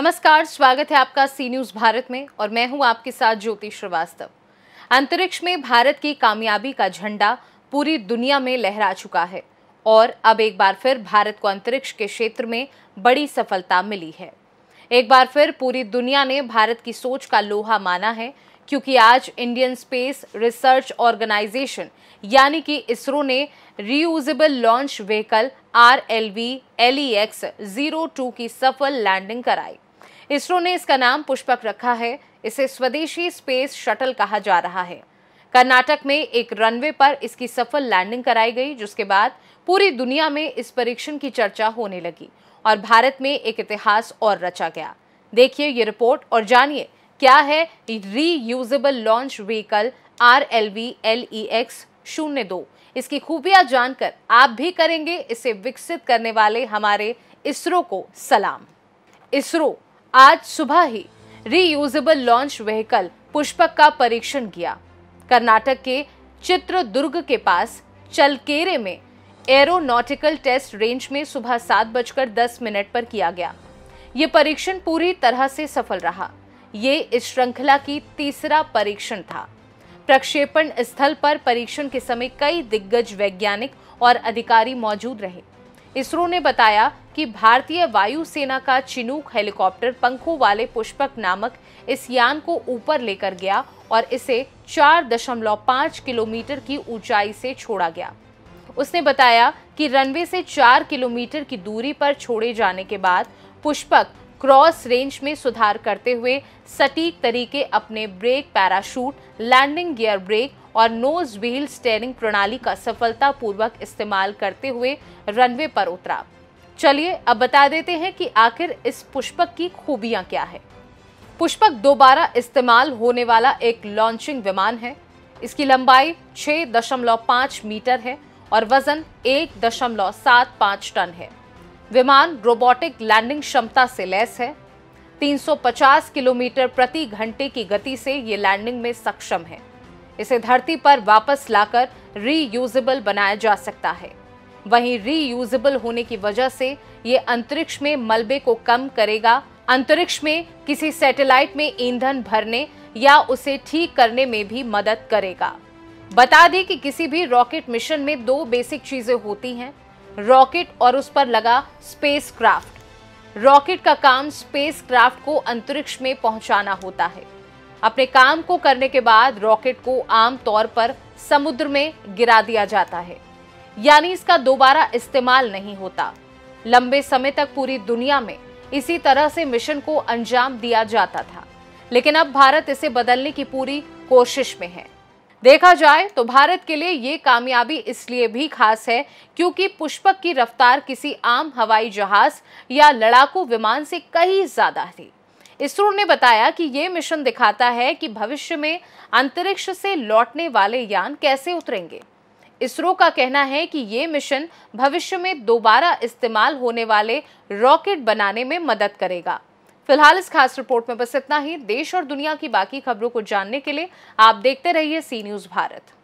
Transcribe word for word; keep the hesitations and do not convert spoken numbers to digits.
नमस्कार, स्वागत है आपका सी न्यूज़ भारत में और मैं हूं आपके साथ ज्योति श्रीवास्तव। अंतरिक्ष में भारत की कामयाबी का झंडा पूरी दुनिया में लहरा चुका है और अब एक बार फिर भारत को अंतरिक्ष के क्षेत्र में बड़ी सफलता मिली है। एक बार फिर पूरी दुनिया ने भारत की सोच का लोहा माना है, क्योंकि आज इंडियन स्पेस रिसर्च ऑर्गेनाइजेशन यानी कि इसरो ने reusable launch vehicle R L V L E X zero two की सफल लैंडिंग कराई। इसरो ने इसका नाम पुष्पक रखा है। इसे स्वदेशी स्पेस शटल कहा जा रहा है। कर्नाटक में एक रनवे पर इसकी सफल लैंडिंग कराई गई, जिसके बाद पूरी दुनिया में इस परीक्षण की चर्चा होने लगी और भारत में एक इतिहास और रचा गया। देखिए ये रिपोर्ट और जानिए क्या है reusable launch vehicle R L V L E X शून्य दो। इसकी खूबियां जानकर आप भी करेंगे इसे विकसित करने वाले हमारे इसरो को सलाम। इसरो आज सुबह ही रीयूजेबल लॉन्च व्हीकल पुष्पक का परीक्षण किया। कर्नाटक के चित्रदुर्ग के पास चलकेरे में एरोनोटिकल टेस्ट रेंज में सुबह सात बजकर दस मिनट पर किया गया। ये परीक्षण पूरी तरह से सफल रहा। ये इस श्रृंखला की तीसरा परीक्षण था। प्रक्षेपण स्थल पर परीक्षण के समय कई दिग्गज वैज्ञानिक और अधिकारी मौजूद रहे। इसरो ने बताया कि भारतीय वायुसेना का चिनूक हेलीकॉप्टर पंखों वाले पुष्पक नामक इस यान को ऊपर लेकर गया और इसे चार दशमलव पाँच किलोमीटर की ऊंचाई से छोड़ा गया। उसने बताया कि रनवे से चार किलोमीटर की दूरी पर छोड़े जाने के बाद पुष्पक क्रॉस रेंज में सुधार करते हुए सटीक तरीके अपने brake, parachute, landing gear brake और नोज व्हील स्टीयरिंग प्रणाली का सफलतापूर्वक इस्तेमाल करते हुए रनवे पर उतरा। चलिए अब बता देते हैं कि आखिर इस पुष्पक की खूबियां क्या है। पुष्पक दोबारा इस्तेमाल होने वाला एक लॉन्चिंग विमान है। इसकी लंबाई छह दशमलव पाँच मीटर है और वजन एक दशमलव सात पाँच टन है। विमान रोबोटिक लैंडिंग क्षमता से लैस है। तीन सौ पचास किलोमीटर प्रति घंटे की गति से ये लैंडिंग में सक्षम है। इसे धरती पर वापस लाकर रीयूजेबल बनाया जा सकता है। वहीं रीयूजेबल होने की वजह से ये अंतरिक्ष में मलबे को कम करेगा। अंतरिक्ष में किसी सैटेलाइट में ईंधन भरने या उसे ठीक करने में भी मदद करेगा। बता दें कि किसी भी रॉकेट मिशन में दो बेसिक चीजें होती हैं, रॉकेट और उस पर लगा स्पेसक्राफ्ट। रॉकेट का काम स्पेसक्राफ्ट को अंतरिक्ष में पहुंचाना होता है। अपने काम को करने के बाद रॉकेट को आमतौर पर समुद्र में गिरा दिया जाता है, यानी इसका दोबारा इस्तेमाल नहीं होता। लंबे समय तक पूरी दुनिया में इसी तरह से मिशन को अंजाम दिया जाता था, लेकिन अब भारत इसे बदलने की पूरी कोशिश में है। देखा जाए तो भारत के लिए ये कामयाबी इसलिए भी खास है क्योंकि पुष्पक की रफ्तार किसी आम हवाई जहाज या लड़ाकू विमान से कहीं ज्यादा थी। इसरो ने बताया कि ये मिशन दिखाता है कि भविष्य में अंतरिक्ष से लौटने वाले यान कैसे उतरेंगे। इसरो का कहना है कि ये मिशन भविष्य में दोबारा इस्तेमाल होने वाले रॉकेट बनाने में मदद करेगा। फिलहाल इस खास रिपोर्ट में बस इतना ही। देश और दुनिया की बाकी खबरों को जानने के लिए आप देखते रहिए सी न्यूज़ भारत।